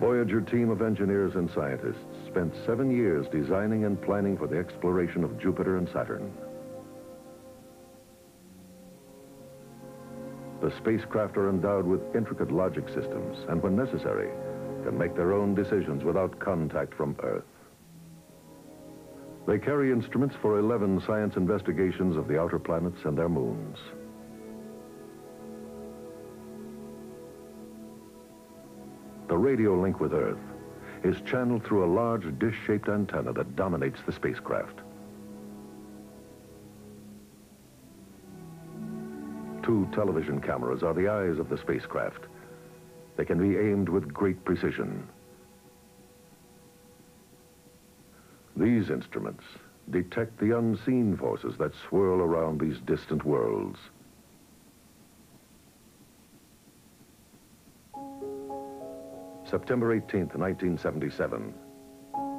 Voyager team of engineers and scientists spent 7 years designing and planning for the exploration of Jupiter and Saturn. The spacecraft are endowed with intricate logic systems and, when necessary, can make their own decisions without contact from Earth. They carry instruments for 11 science investigations of the outer planets and their moons. The radio link with Earth is channeled through a large dish-shaped antenna that dominates the spacecraft. 2 television cameras are the eyes of the spacecraft. They can be aimed with great precision. These instruments detect the unseen forces that swirl around these distant worlds. September 18th, 1977.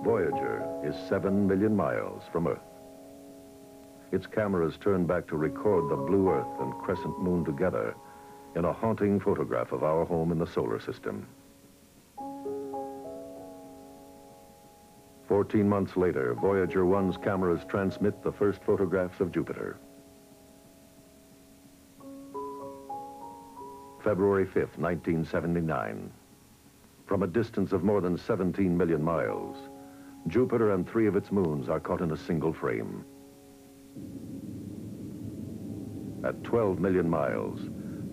Voyager is 7 million miles from Earth. Its cameras turn back to record the blue Earth and crescent moon together in a haunting photograph of our home in the solar system. 14 months later, Voyager 1's cameras transmit the first photographs of Jupiter. February 5th, 1979. From a distance of more than 17 million miles, Jupiter and 3 of its moons are caught in a single frame. At 12 million miles,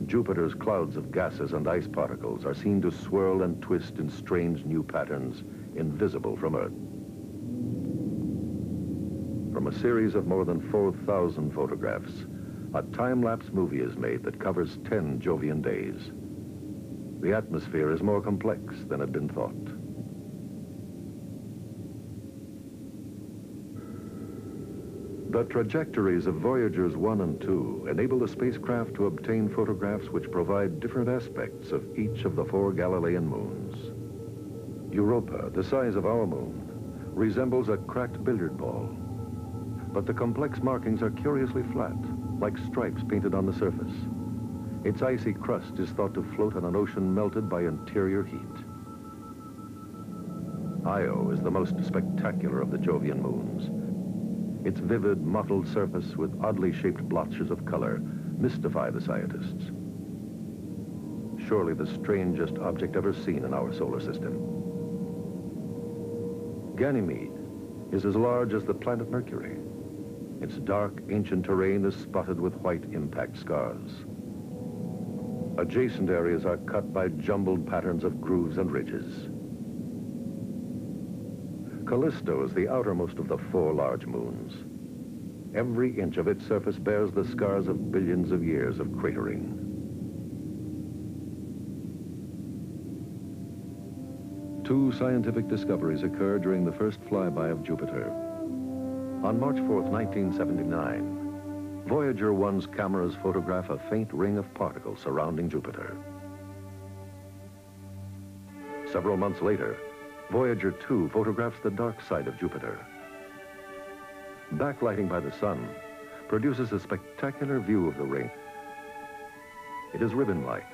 Jupiter's clouds of gases and ice particles are seen to swirl and twist in strange new patterns invisible from Earth. From a series of more than 4,000 photographs, a time-lapse movie is made that covers 10 Jovian days. The atmosphere is more complex than had been thought. The trajectories of Voyagers 1 and 2 enable the spacecraft to obtain photographs which provide different aspects of each of the 4 Galilean moons. Europa, the size of our moon, resembles a cracked billiard ball. But the complex markings are curiously flat, like stripes painted on the surface. Its icy crust is thought to float on an ocean melted by interior heat. Io is the most spectacular of the Jovian moons. Its vivid, mottled surface with oddly shaped blotches of color mystify the scientists. Surely the strangest object ever seen in our solar system. Ganymede is as large as the planet Mercury. Its dark, ancient terrain is spotted with white impact scars. Adjacent areas are cut by jumbled patterns of grooves and ridges. Callisto is the outermost of the 4 large moons. Every inch of its surface bears the scars of billions of years of cratering. Two scientific discoveries occur during the first flyby of Jupiter. On March 4th, 1979, Voyager 1's cameras photograph a faint ring of particles surrounding Jupiter. Several months later, Voyager 2 photographs the dark side of Jupiter. Backlighting by the sun produces a spectacular view of the ring. It is ribbon-like,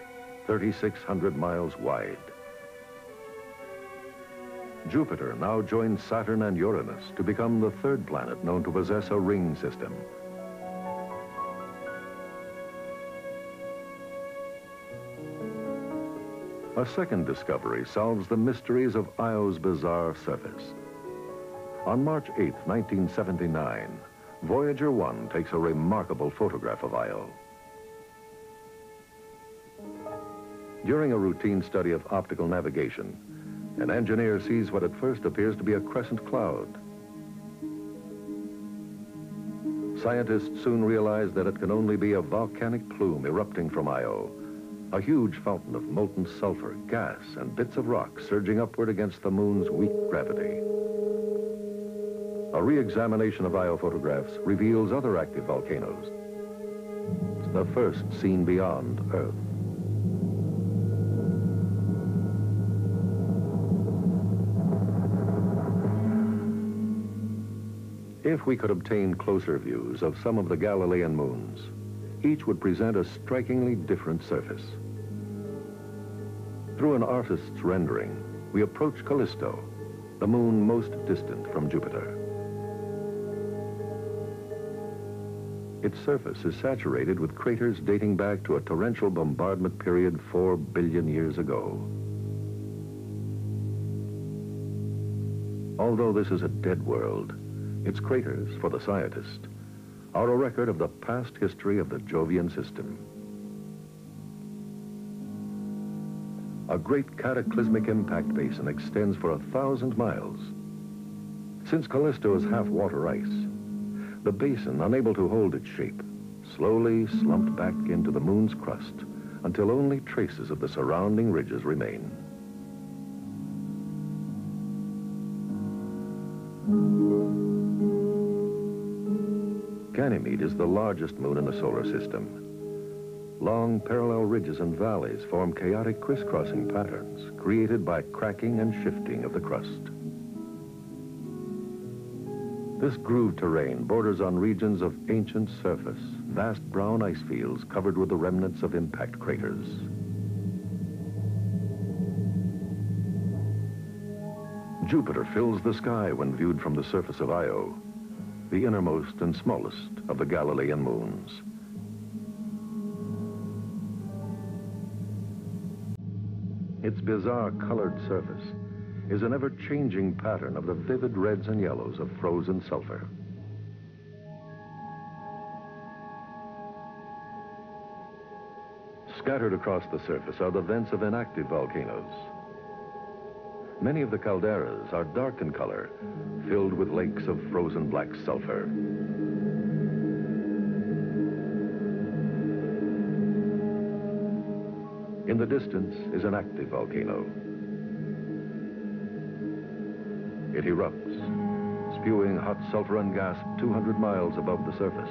3,600 miles wide. Jupiter now joins Saturn and Uranus to become the 3rd planet known to possess a ring system. A second discovery solves the mysteries of Io's bizarre surface. On March 8, 1979, Voyager 1 takes a remarkable photograph of Io. During a routine study of optical navigation, an engineer sees what at first appears to be a crescent cloud. Scientists soon realize that it can only be a volcanic plume erupting from Io, a huge fountain of molten sulfur, gas, and bits of rock surging upward against the moon's weak gravity. A re-examination of Io photographs reveals other active volcanoes. It's the first seen beyond Earth. If we could obtain closer views of some of the Galilean moons, each would present a strikingly different surface. Through an artist's rendering, we approach Callisto, the moon most distant from Jupiter. Its surface is saturated with craters dating back to a torrential bombardment period 4 billion years ago. Although this is a dead world, its craters, for the scientist, are a record of the past history of the Jovian system. A great cataclysmic impact basin extends for 1,000 miles. Since Callisto is half water ice, the basin, unable to hold its shape, slowly slumped back into the moon's crust until only traces of the surrounding ridges remain. Ganymede is the largest moon in the solar system. Long parallel ridges and valleys form chaotic crisscrossing patterns created by cracking and shifting of the crust. This grooved terrain borders on regions of ancient surface, vast brown ice fields covered with the remnants of impact craters. Jupiter fills the sky when viewed from the surface of Io, the innermost and smallest of the Galilean moons. Its bizarre colored surface is an ever-changing pattern of the vivid reds and yellows of frozen sulfur. Scattered across the surface are the vents of inactive volcanoes. Many of the calderas are dark in color, filled with lakes of frozen black sulfur. In the distance is an active volcano. It erupts, spewing hot sulfur and gas 200 miles above the surface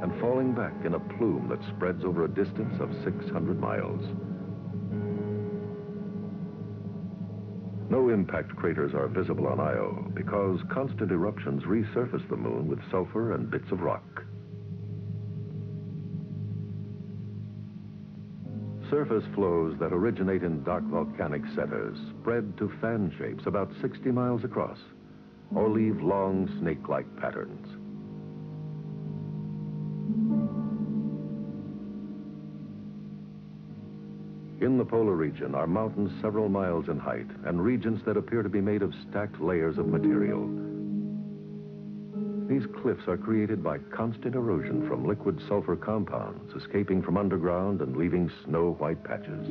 and falling back in a plume that spreads over a distance of 600 miles. No impact craters are visible on Io because constant eruptions resurface the moon with sulfur and bits of rock. Surface flows that originate in dark volcanic centers spread to fan shapes about 60 miles across or leave long snake-like patterns. In the polar region are mountains several miles in height and regions that appear to be made of stacked layers of material. These cliffs are created by constant erosion from liquid sulfur compounds escaping from underground and leaving snow-white patches.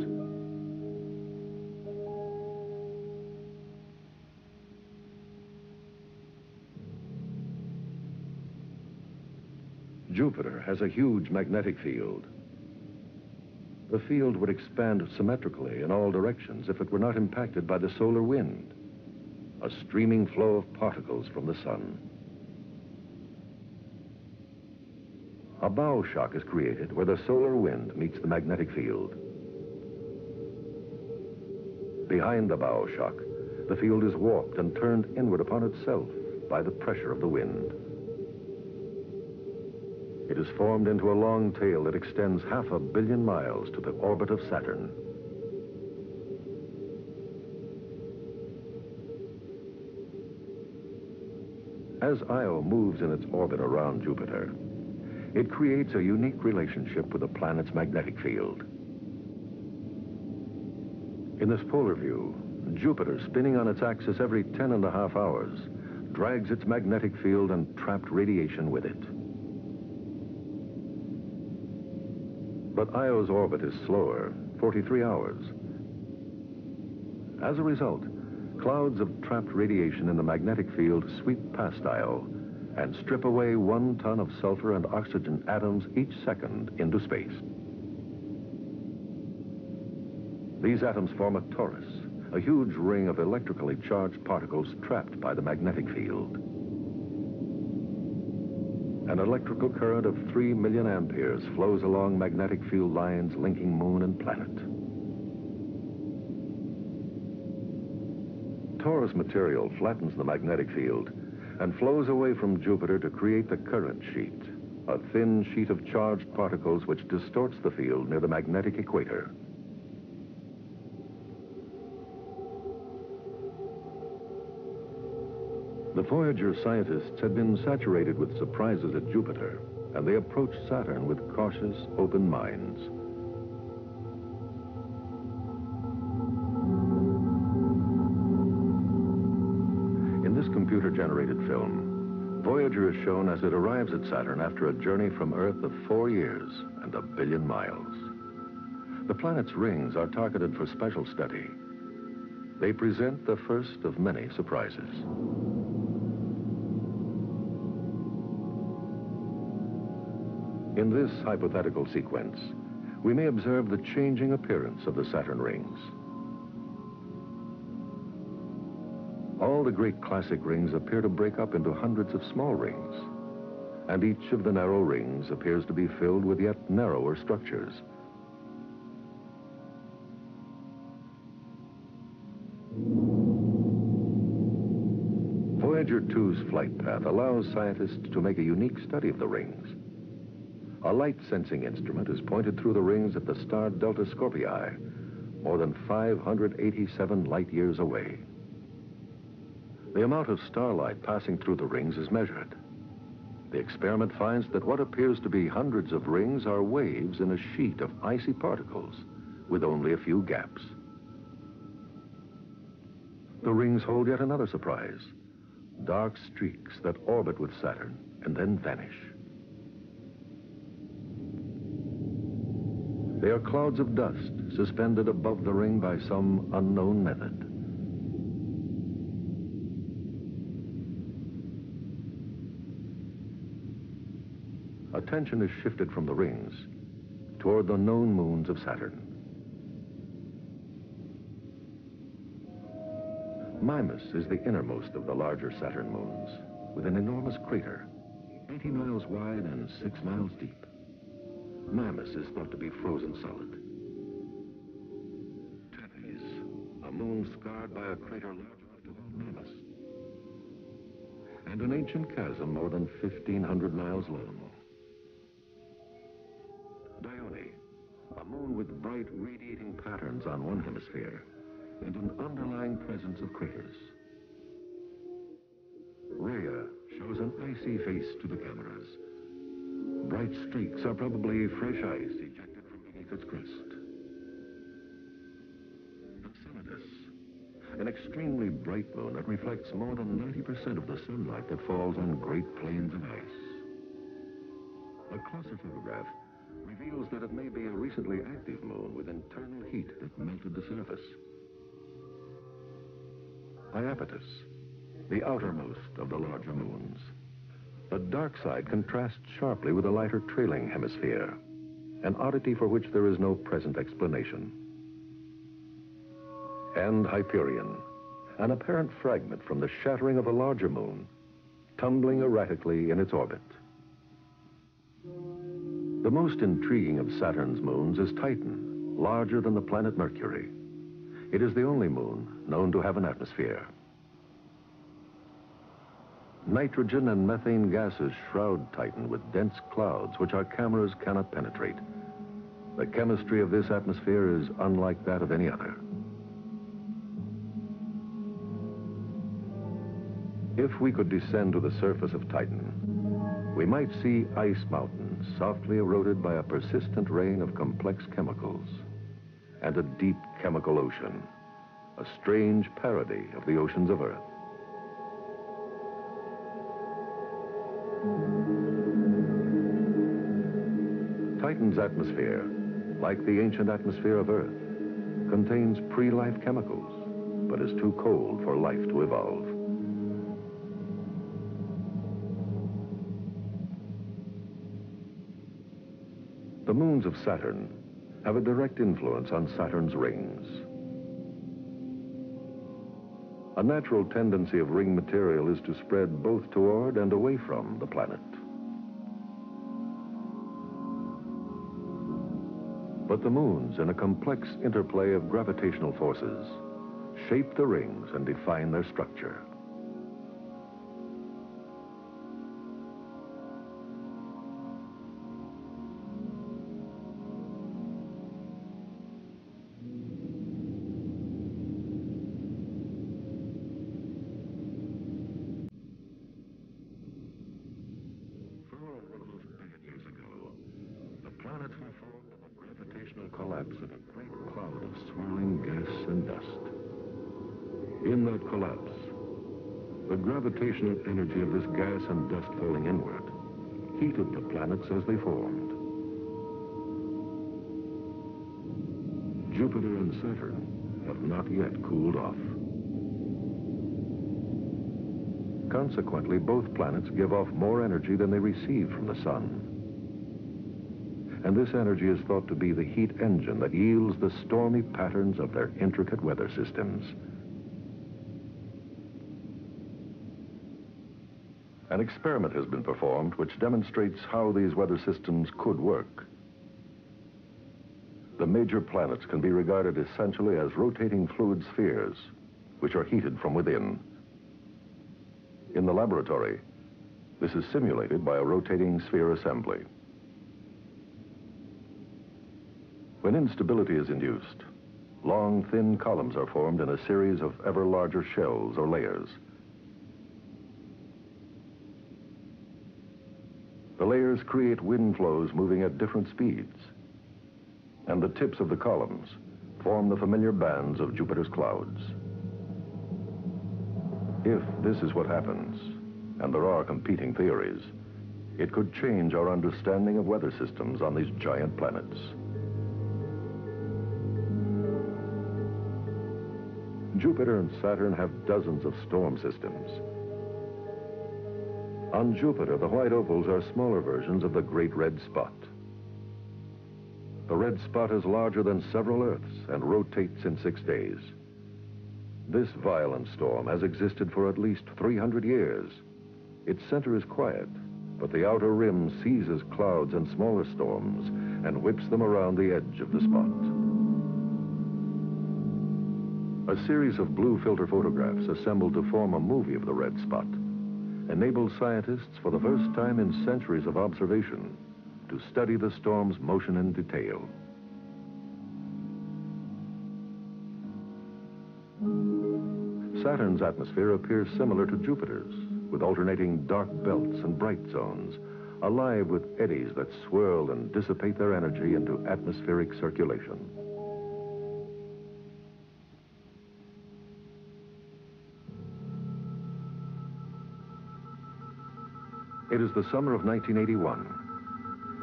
Jupiter has a huge magnetic field. The field would expand symmetrically in all directions if it were not impacted by the solar wind, a streaming flow of particles from the sun. A bow shock is created where the solar wind meets the magnetic field. Behind the bow shock, the field is warped and turned inward upon itself by the pressure of the wind. It is formed into a long tail that extends 500 million miles to the orbit of Saturn. As Io moves in its orbit around Jupiter, it creates a unique relationship with the planet's magnetic field. In this polar view, Jupiter, spinning on its axis every 10.5 hours, drags its magnetic field and trapped radiation with it. But Io's orbit is slower, 43 hours. As a result, clouds of trapped radiation in the magnetic field sweep past Io and strip away 1 ton of sulfur and oxygen atoms each second into space. These atoms form a torus, a huge ring of electrically charged particles trapped by the magnetic field. An electrical current of 3 million amperes flows along magnetic field lines linking moon and planet. Torus material flattens the magnetic field and flows away from Jupiter to create the current sheet, a thin sheet of charged particles which distorts the field near the magnetic equator. The Voyager scientists had been saturated with surprises at Jupiter, and they approached Saturn with cautious, open minds. In this computer-generated film, Voyager is shown as it arrives at Saturn after a journey from Earth of 4 years and 1 billion miles. The planet's rings are targeted for special study. They present the first of many surprises. In this hypothetical sequence, we may observe the changing appearance of the Saturn rings. All the great classic rings appear to break up into hundreds of small rings, and each of the narrow rings appears to be filled with yet narrower structures. Voyager II's flight path allows scientists to make a unique study of the rings. A light-sensing instrument is pointed through the rings at the star Delta Scorpii, more than 587 light-years away. The amount of starlight passing through the rings is measured. The experiment finds that what appears to be hundreds of rings are waves in a sheet of icy particles with only a few gaps. The rings hold yet another surprise: dark streaks that orbit with Saturn and then vanish. They are clouds of dust suspended above the ring by some unknown method. Attention is shifted from the rings toward the known moons of Saturn. Mimas is the innermost of the larger Saturn moons, with an enormous crater, 80 miles wide and 6 miles deep. Mimas is thought to be frozen solid. Tethys, a moon scarred by a crater larger than Mimas, and an ancient chasm more than 1,500 miles long. Dione, a moon with bright radiating patterns on one hemisphere, and an underlying presence of craters. Rhea shows an icy face to the cameras. Bright streaks are probably fresh ice ejected from beneath its crust. Enceladus, an extremely bright moon that reflects more than 90% of the sunlight that falls on great plains of ice. A closer photograph reveals that it may be a recently active moon with internal heat that melted the surface. Iapetus, the outermost of the larger moons. The dark side contrasts sharply with a lighter trailing hemisphere, an oddity for which there is no present explanation. And Hyperion, an apparent fragment from the shattering of a larger moon, tumbling erratically in its orbit. The most intriguing of Saturn's moons is Titan, larger than the planet Mercury. It is the only moon known to have an atmosphere. Nitrogen and methane gases shroud Titan with dense clouds which our cameras cannot penetrate. The chemistry of this atmosphere is unlike that of any other. If we could descend to the surface of Titan, we might see ice mountains softly eroded by a persistent rain of complex chemicals, and a deep chemical ocean, a strange parody of the oceans of Earth. Titan's atmosphere, like the ancient atmosphere of Earth, contains pre-life chemicals, but is too cold for life to evolve. The moons of Saturn have a direct influence on Saturn's rings. A natural tendency of ring material is to spread both toward and away from the planet. But the moons, in a complex interplay of gravitational forces, shape the rings and define their structure. planet will follow the gravitational collapse of a great cloud of swirling gas and dust. In that collapse, the gravitational energy of this gas and dust falling inward heated the planets as they formed. Jupiter and Saturn have not yet cooled off. Consequently, both planets give off more energy than they receive from the sun. And this energy is thought to be the heat engine that yields the stormy patterns of their intricate weather systems. An experiment has been performed which demonstrates how these weather systems could work. The major planets can be regarded essentially as rotating fluid spheres, which are heated from within. In the laboratory, this is simulated by a rotating sphere assembly. When instability is induced, long, thin columns are formed in a series of ever larger shells or layers. The layers create wind flows moving at different speeds, and the tips of the columns form the familiar bands of Jupiter's clouds. If this is what happens, and there are competing theories, it could change our understanding of weather systems on these giant planets. Jupiter and Saturn have dozens of storm systems. On Jupiter, the white ovals are smaller versions of the Great Red Spot. The red spot is larger than several Earths and rotates in 6 days. This violent storm has existed for at least 300 years. Its center is quiet, but the outer rim seizes clouds and smaller storms and whips them around the edge of the spot. A series of blue filter photographs assembled to form a movie of the red spot enabled scientists for the first time in centuries of observation to study the storm's motion in detail. Saturn's atmosphere appears similar to Jupiter's, with alternating dark belts and bright zones, alive with eddies that swirl and dissipate their energy into atmospheric circulation. It is the summer of 1981.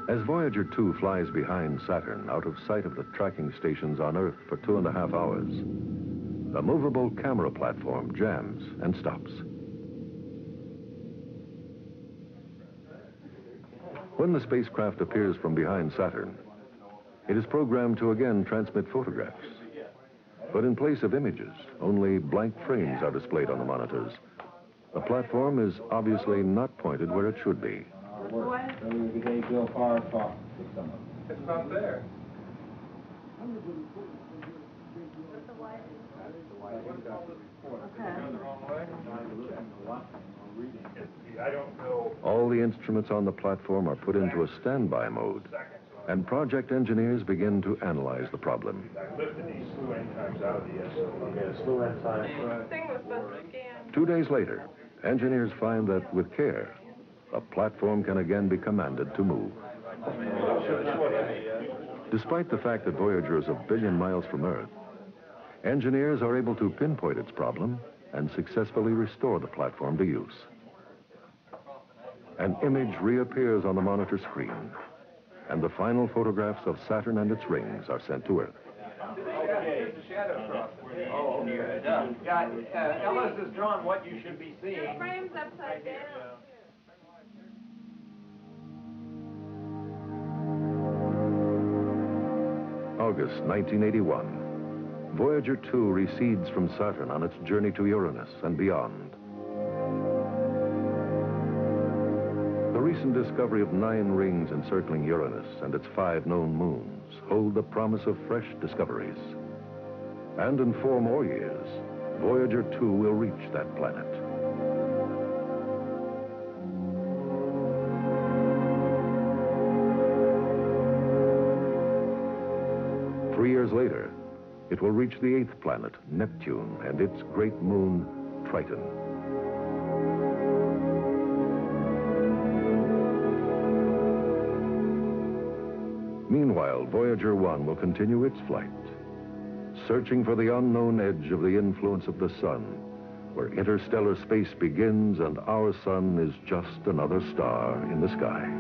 As Voyager II flies behind Saturn, out of sight of the tracking stations on Earth for 2.5 hours, the movable camera platform jams and stops. When the spacecraft appears from behind Saturn, it is programmed to again transmit photographs. But in place of images, only blank frames are displayed on the monitors. The platform is obviously not pointed where it should be. It's not there. All the instruments on the platform are put into a standby mode, and project engineers begin to analyze the problem. Two days later, engineers find that with care, a platform can again be commanded to move. Despite the fact that Voyager is 1 billion miles from Earth, engineers are able to pinpoint its problem and successfully restore the platform to use. An image reappears on the monitor screen, and the final photographs of Saturn and its rings are sent to Earth. Ellis has drawn what you should be seeing. The frame's upside down. August 1981, Voyager II recedes from Saturn on its journey to Uranus and beyond. The recent discovery of 9 rings encircling Uranus and its 5 known moons hold the promise of fresh discoveries. And in 4 more years, Voyager II will reach that planet. Later, it will reach the 8th planet, Neptune, and its great moon, Triton. Meanwhile, Voyager I will continue its flight, searching for the unknown edge of the influence of the sun, where interstellar space begins and our sun is just another star in the sky.